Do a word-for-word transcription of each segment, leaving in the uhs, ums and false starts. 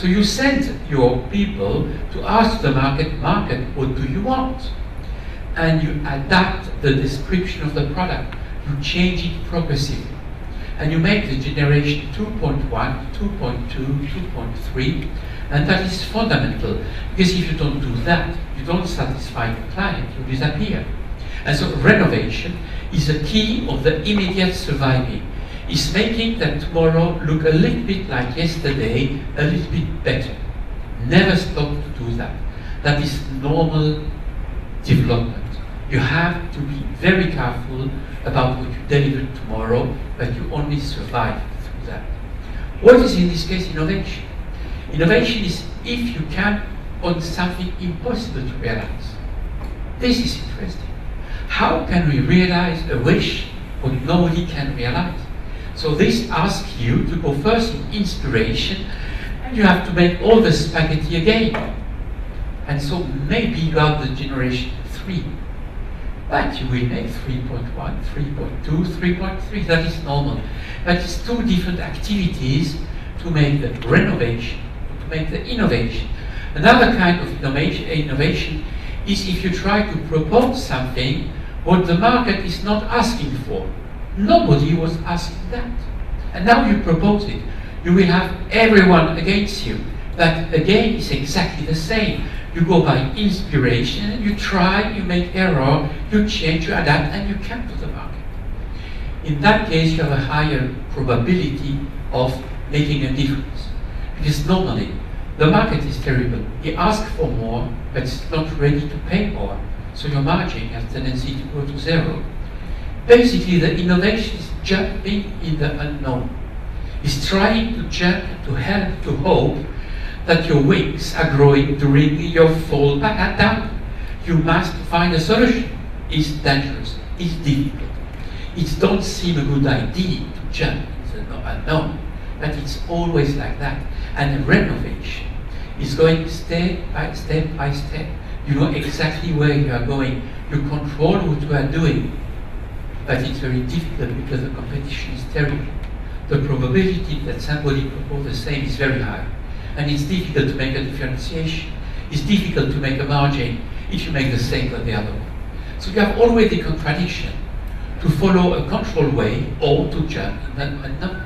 So you send your people to ask the market, market, what do you want? And you adapt the description of the product. You change it progressively. And you make the generation two point one, two point two, two point three, and that is fundamental. Because if you don't do that, you don't satisfy the client, you disappear. And so renovation is a key of the immediate surviving. It's making that tomorrow look a little bit like yesterday, a little bit better. Never stop to do that. That is normal development. You have to be very careful about what you deliver tomorrow, but you only survive through that. What is in this case innovation? Innovation is if you can on something impossible to realize. This is interesting. How can we realize a wish what nobody can realize? So this asks you to go first in inspiration, and you have to make all the spaghetti again. And so maybe you have the generation three. But you will make three point one, three point two, three point three, that is normal. But it's two different activities to make the renovation, to make the innovation. Another kind of innovation, innovation is if you try to propose something what the market is not asking for. Nobody was asking that. And now you propose it. You will have everyone against you. That again is exactly the same. You go by inspiration, you try, you make error, you change, you adapt, and you come to the market. In that case, you have a higher probability of making a difference. Because normally, the market is terrible. He asks for more, but it's not ready to pay more. So your margin has a tendency to go to zero. Basically, the innovation is jumping in the unknown. It's trying to jump, to help, to hope, that your wings are growing during your fall back down. You must find a solution. It's dangerous, it's difficult. It don't seem a good idea to jump into the unknown, but it's always like that. And renovation is going step by step by step. You know exactly where you are going. You control what you are doing, but it's very difficult because the competition is terrible. The probability that somebody proposes the same is very high. And it's difficult to make a differentiation. It's difficult to make a margin if you make the same as the other one. So you have always the contradiction to follow a controlled way or to jump and unknown.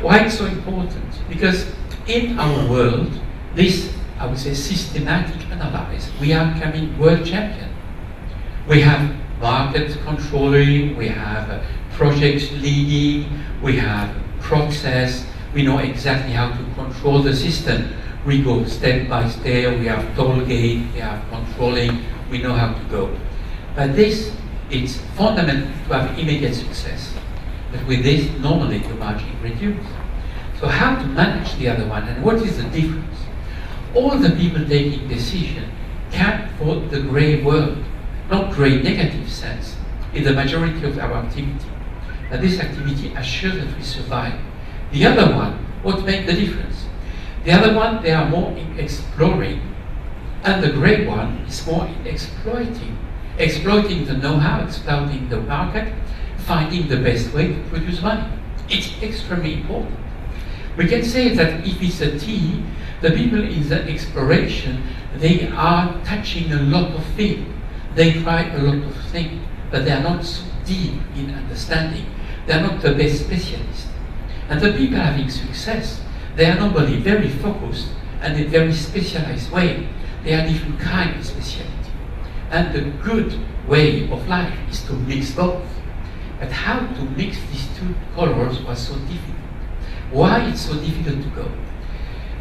Why it's so important? Because in our world, this, I would say, systematic analysis, we are becoming world champion. We have market controlling, we have project leading, we have process. We know exactly how to control the system. We go step by step, we have toll gate, we have controlling, we know how to go. But this, it's fundamental to have immediate success. But with this, normally the margin reduces. So how to manage the other one, and what is the difference? All the people taking decision can afford the gray world, not gray negative sense, in the majority of our activity. And this activity assures that we survive. The other one, what makes the difference? The other one, they are more in exploring, and the grey one is more in exploiting. Exploiting the know-how, exploiting the market, finding the best way to produce money. It's extremely important. We can say that if it's a T, the people in the exploration, they are touching a lot of things. They try a lot of things, but they are not so deep in understanding. They are not the best specialists. And the people having success, they are normally very focused and in a very specialized way. They are different kind of speciality. And the good way of life is to mix both. But how to mix these two colors was so difficult. Why it's so difficult to go?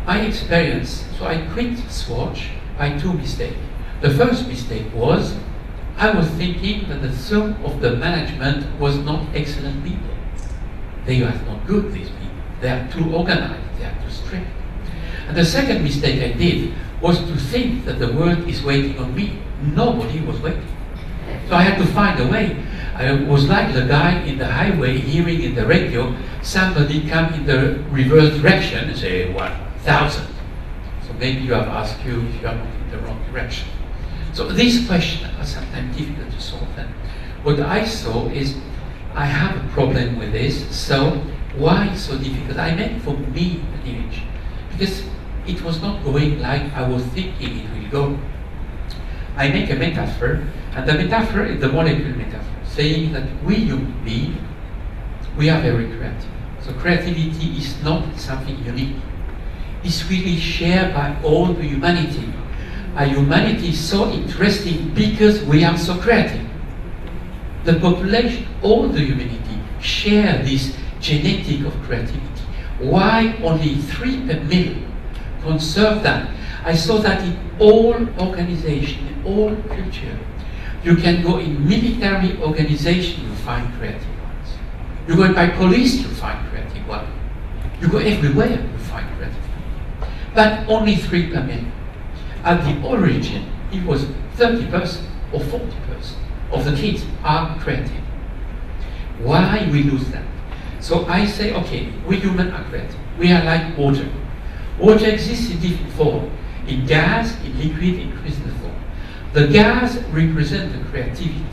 My experience, so I quit Swatch by two mistakes. The first mistake was, I was thinking that the sum of the management was not excellent people. They are not good, these people. They are too organized, they are too strict. And the second mistake I did was to think that the world is waiting on me. Nobody was waiting. So I had to find a way. I was like the guy in the highway hearing in the radio somebody come in the reverse direction and say, one thousand. So maybe you have asked you if you are not in the wrong direction. So these questions are sometimes difficult to solve. And what I saw is, I have a problem with this, so why so difficult? I meant for me an image. because it was not going like I was thinking it will go. I make a metaphor, and the metaphor is the molecule metaphor, saying that we human beings, we are very creative. So creativity is not something unique. It's really shared by all the humanity. Our humanity is so interesting because we are so creative. The population, all the humanity, share this genetic of creativity. Why only three per million conserve that? I saw that in all organizations, in all culture. You can go in military organization, you find creative ones. You go by police, you find creative ones. You go everywhere, you find creative ones. But only three per million. At the origin, it was thirty percent or forty percent of the kids are creative. Why we lose that? So I say, okay, we humans are creative. We are like water. Water exists in different form, in gas, in liquid, in crystal form. The gas represents the creativity.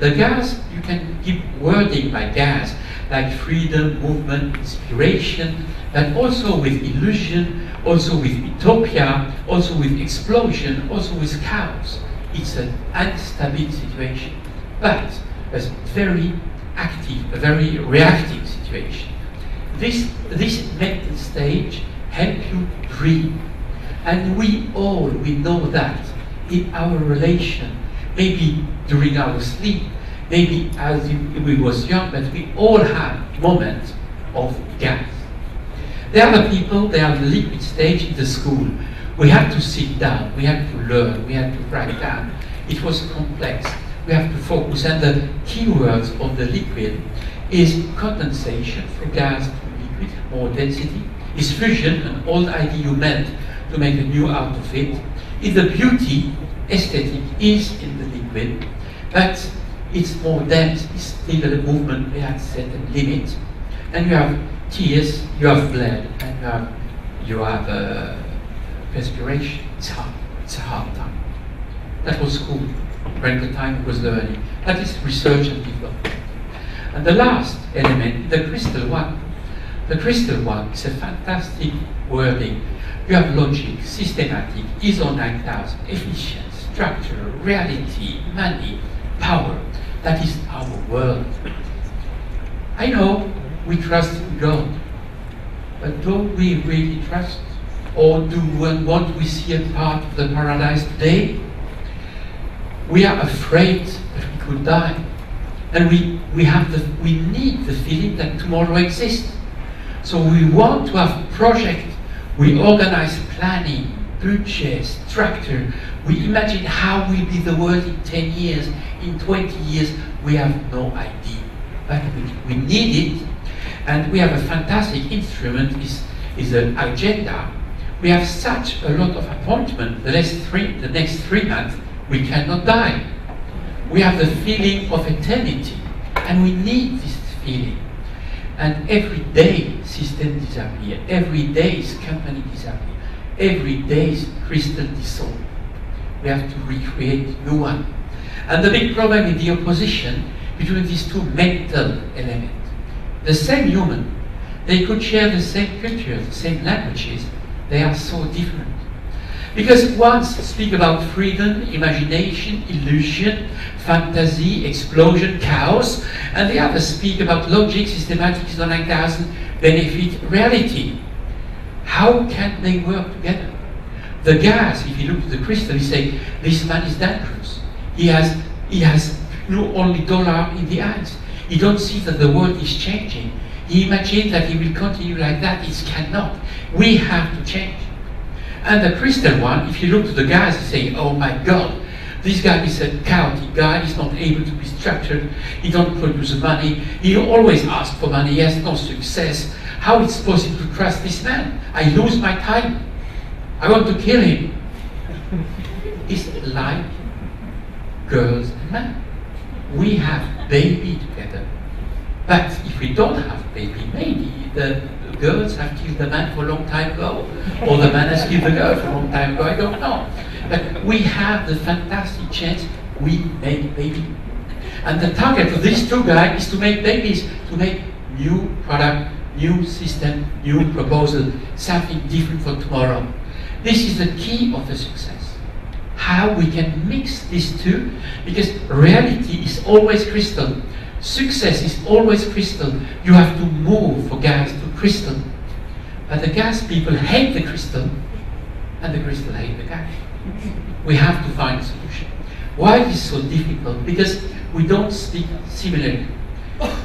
The gas, you can give wording by gas, like freedom, movement, inspiration, but also with illusion, also with utopia, also with explosion, also with chaos. It's an unstable situation, but a very active, a very reactive situation. This, this mental stage helps you dream. And we all, we know that in our relation, maybe during our sleep, maybe as we was young, but we all have moments of gas. There are the people, they are in the liquid stage in the school. We had to sit down, we had to learn, we had to write down. It was complex. We have to focus, and the keywords of the liquid is condensation from gas to liquid, more density, is fusion, an old idea you meant to make a new out of it. Is the beauty, aesthetic is in the liquid, but it's more dense, it's still a movement, we have certain limits. And you have tears, you have blood, and you have, you have uh, perspiration. It's hard, it's a hard time. That was cool. During the time it was learning. That is research and development. And the last element, the crystal one. The crystal one is a fantastic wording. You have logic, systematic, I S O nine thousand, efficient, structure, reality, money, power. That is our world. I know we trust God, but don't we really trust? Or do we want we see a part of the paradise today? We are afraid that we could die, and we we have the we need the feeling that tomorrow exists. So we want to have project. We organize planning, budget, structure. We imagine how will be the world in ten years, in twenty years. We have no idea, but we, we need it, and we have a fantastic instrument. Is is an agenda. We have such a lot of appointments. The next three the next three months. We cannot die. We have the feeling of eternity, and we need this feeling. And every day, systems disappear. Every day, companies disappear. Every day, crystal dissolve. We have to recreate new one. And the big problem is the opposition between these two mental elements. The same human, they could share the same culture, the same languages. They are so different. Because once speak about freedom, imagination, illusion, fantasy, explosion, chaos, and the others speak about logic, systematics, nine thousand, benefit, reality. How can they work together? The gas, if you look at the crystal, you say, this man is dangerous. He has, he has no only dollar in the eyes. He don't see that the world is changing. He imagines that he will continue like that. It cannot. We have to change. And the crystal one, if you look to the guys and say, oh my God, this guy is a chaotic guy, he's not able to be structured, he don't produce money, he always asks for money, he has no success. How is it possible to trust this man? I lose my time. I want to kill him. It's like girls and men. We have baby together. But if we don't have baby, maybe the girls have killed the man for a long time ago, or the man has killed the girl for a long time ago, I don't know. But we have the fantastic chance we make baby. And the target of these two guys is to make babies, to make new product, new system, new proposal, something different for tomorrow. This is the key of the success. How we can mix these two, because reality is always crystal. Success is always crystal. You have to move for gas to crystal. But the gas people hate the crystal, and the crystal hate the gas. We have to find a solution. Why is it so difficult? Because we don't speak similarly.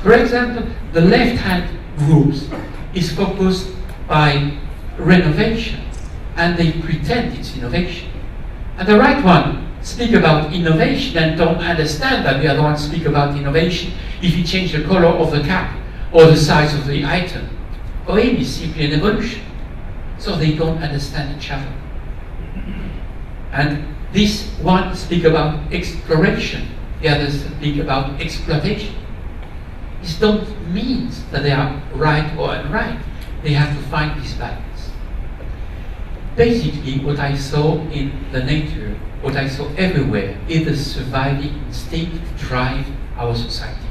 For example, the left-hand groups is focused by renovation, and they pretend it's innovation. And the right one speak about innovation and don't understand that the other one speak about innovation if you change the color of the cap or the size of the item. Or it is simply an evolution. So they don't understand each other. And this one speak about exploration, the others speak about exploitation. This don't mean that they are right or unright. They have to find this balance. Basically, what I saw in the nature, what I saw everywhere, is the surviving instinct to drive our society.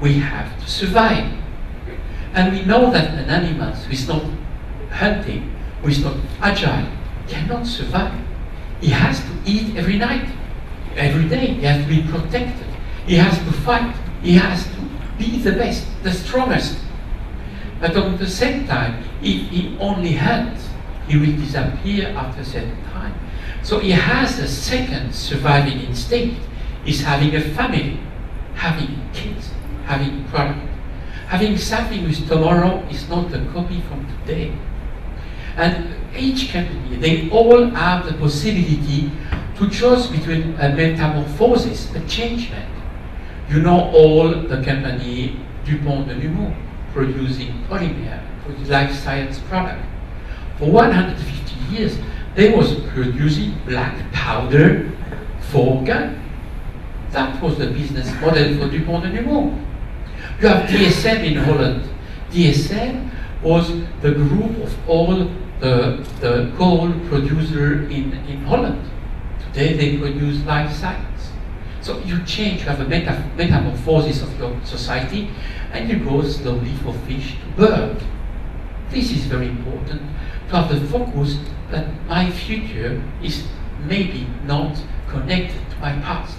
We have to survive. And we know that an animal who is not hunting, who is not agile, cannot survive. He has to eat every night, every day. He has to be protected. He has to fight. He has to be the best, the strongest. But at the same time, if he only hunts, he will disappear after a certain time. So he has a second surviving instinct, is having a family, having kids, having product, having something which tomorrow is not a copy from today. And each company, they all have the possibility to choose between a metamorphosis, a changement. You know all the company DuPont de Nemours producing polymer, life science product. For one hundred fifty years, they was producing black powder for gun. That was the business model for DuPont de Nemours. You have D S M in Holland. D S M was the group of all the, the coal producer in, in Holland. Today they produce life science. So you change, you have a meta metamorphosis of your society, and you go slowly from fish to bird. This is very important to have the focus that my future is maybe not connected to my past.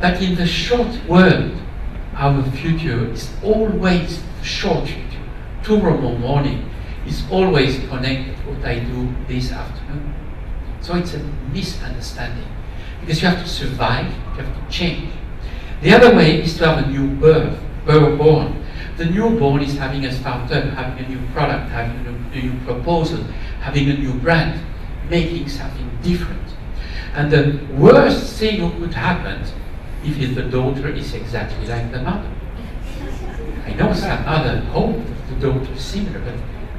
But in the short world, our future is always short future. Tomorrow morning is always connected to what I do this afternoon. So it's a misunderstanding. Because you have to survive, you have to change. The other way is to have a new birth, birth born. The newborn is having a startup, having a new product, having a new, a new proposal, having a new brand, making something different. And the worst thing that could happen if the daughter is exactly like the mother. I know some other hope the daughter is similar,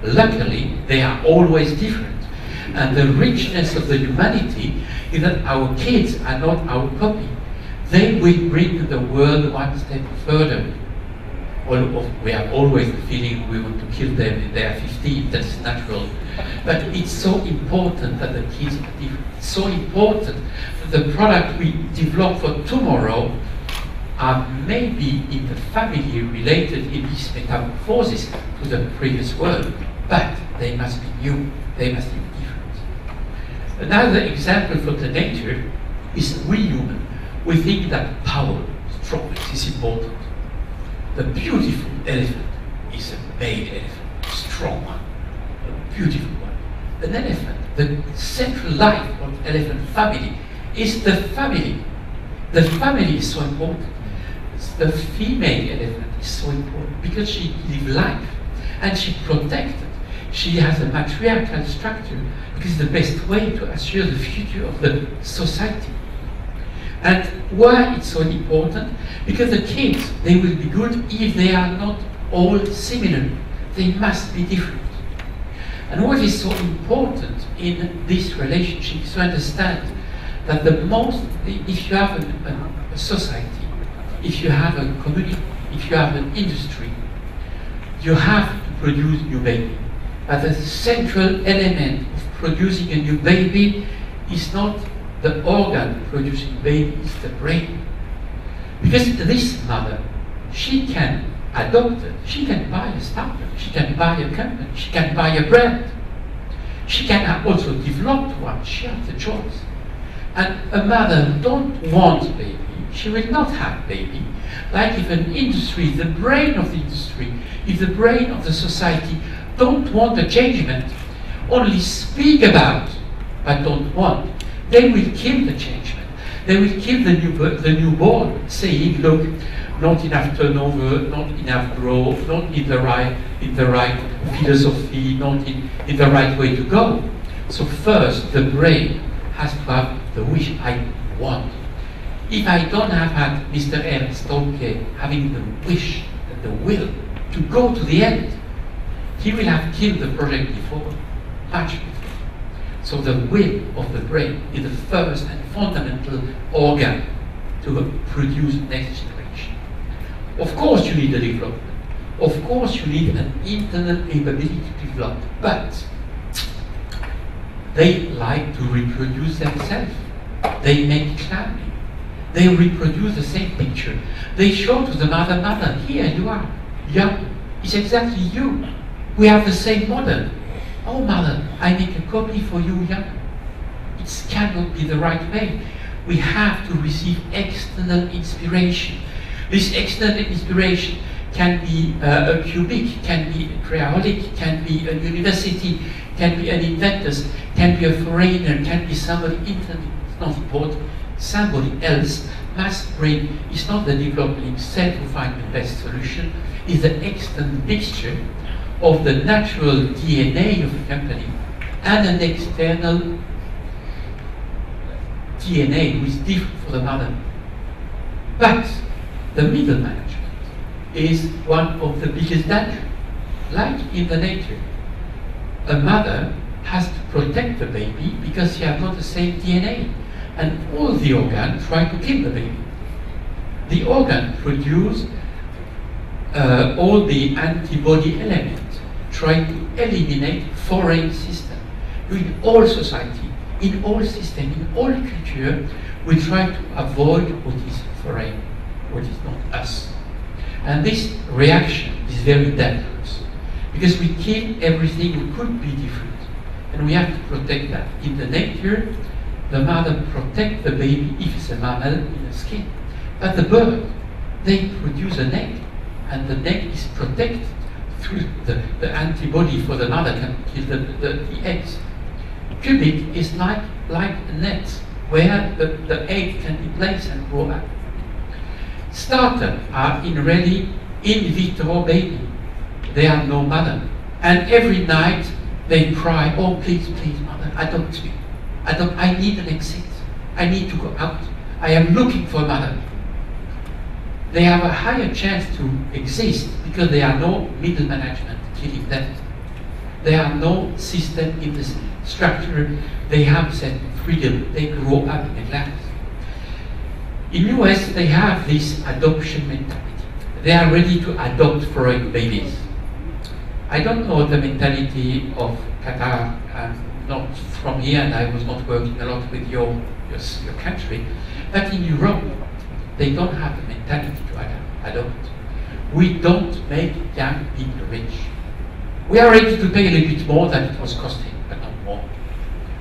but luckily they are always different. And the richness of the humanity is that our kids are not our copy. They will bring the world one step further. We have always the feeling we want to kill them if they are fifteen, that's natural. But it's so important that the kids are different. It's so important that the product we develop for tomorrow are maybe in the family related in this metamorphosis to the previous world. But they must be new, they must be different. Another example for the nature is we human. We think that power, strength is important. The beautiful elephant is a male elephant, a strong one, a beautiful one. An elephant, the central life of the elephant family is the family. The family is so important. The female elephant is so important because she lives life and she protects it. She has a matriarchal structure because it's the best way to assure the future of the society. And why it's so important? Because the kids, they will be good if they are not all similar. They must be different. And what is so important in this relationship is to understand that the most, if you have a, a society, if you have a community, if you have an industry, you have to produce new baby. But the central element of producing a new baby is not the organ producing baby, is the brain. Because this mother, she can a daughter, she can buy a startup, she can buy a company, she can buy a brand. She can also develop one, she has the choice. And a mother don't want baby, she will not have baby. Like if an industry, the brain of the industry, if the brain of the society don't want a changement, only speak about, but don't want, they will kill the changement. They will kill the, new, the newborn, saying, look, not enough turnover, not enough growth, not in the right, in the right philosophy, not in, in the right way to go. So first, the brain has to have the wish I want. If I don't have had Mister M. Stolke having the wish and the will to go to the end, he will have killed the project before, much before. So the will of the brain is the first and fundamental organ to produce next generation. Of course you need a development. Of course you need an internal capability to develop, but they like to reproduce themselves. They make climbing. They reproduce the same picture. They show to the mother, mother, here you are, young, it's exactly you. We have the same model. Oh mother, I make a copy for you young. It cannot be the right way. We have to receive external inspiration. This external inspiration can be uh, a cubic, can be a creolic, can be a university, can be an inventor, can be a foreigner, can be somebody internally, it's not important. Somebody else must bring, it's not the developer himself who finds the best solution, it's the external mixture of the natural D N A of the company and an external D N A which is different for the mother. But the middle management is one of the biggest dangers. Like in the nature, a mother has to protect the baby because she has not the same D N A, and all the organs try to kill the baby. The organ produces Uh, all the antibody element, trying to eliminate foreign system. In all society, in all system, in all culture, we try to avoid what is foreign, what is not us. And this reaction is very dangerous, because we kill everything that could be different, and we have to protect that. In the nature, the mother protects the baby if it's a mammal in the skin. But the bird, they produce an egg, and the egg is protected through the, the antibody for the mother can kill the, the, the eggs. Cubic is like, like a net where the, the egg can be placed and grow up. Startups are in really in vitro baby. They are no mother. And every night they cry, oh please, please mother, adopt me. Adopt, I need an exit. I need to go out. I am looking for mother. They have a higher chance to exist because there are no middle management killing them. There are no system in the structure. They have certain freedom. They grow up in life. In the U S, they have this adoption mentality. They are ready to adopt foreign babies. I don't know the mentality of Qatar. I'm not from here, and I was not working a lot with your, your, your country. But in Europe, they don't have the mentality to ad adopt. We don't make young people rich. We are ready to pay a little bit more than it was costing, but not more.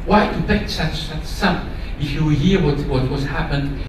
Why to pay such a sum if you hear what, what was happened